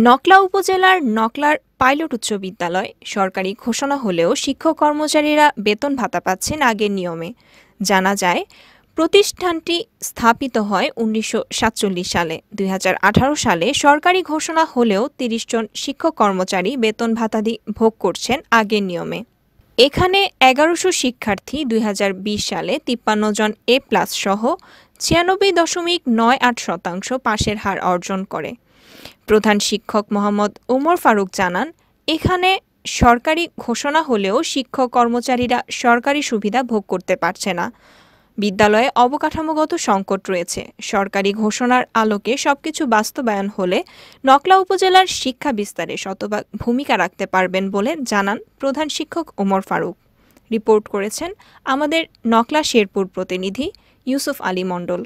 नकला उपजेलार नकलार pilot उच्च विद्यालय सरकारी घोषणा होलेও शिक्षक कर्मचारीरा वेतन भाता पाচ্ছেন आगे नियमे। जाना जाए प्रतिष्ठानটি स्थापित হয় 1947 সালে। 2018 সালে सरकारी घोषणा होलेও 30 जन शिक्षक कर्मचारी वेतन भाताদি ভোগ করছেন आगे नियमे। এখানে 1100 শিক্ষার্থী 2020 সালে 53 জন A+ সহ 96.98% পাশের হার অর্জন করে। प्रधान शिक्षक मोहम्मद उमर फारूक जानान एखाने सरकारी घोषणा होलेও शिक्षक कर्मचारीरा सरकारी सुविधा भोग करते पारछे ना। विद्यालये अबकाठामोगत संकट रयेछे। सरकारी घोषणार आलोके सबकिछु बास्तबायन होले नकला उपजेलार शिक्षा विस्तारे शतभाग भूमिका राखते पारबेन बोले जानान प्रधान शिक्षक उमर फारूक। रिपोर्ट करेछेन आमादेर नकला शेरपुर प्रतिनिधि यूसुफ आली मंडल।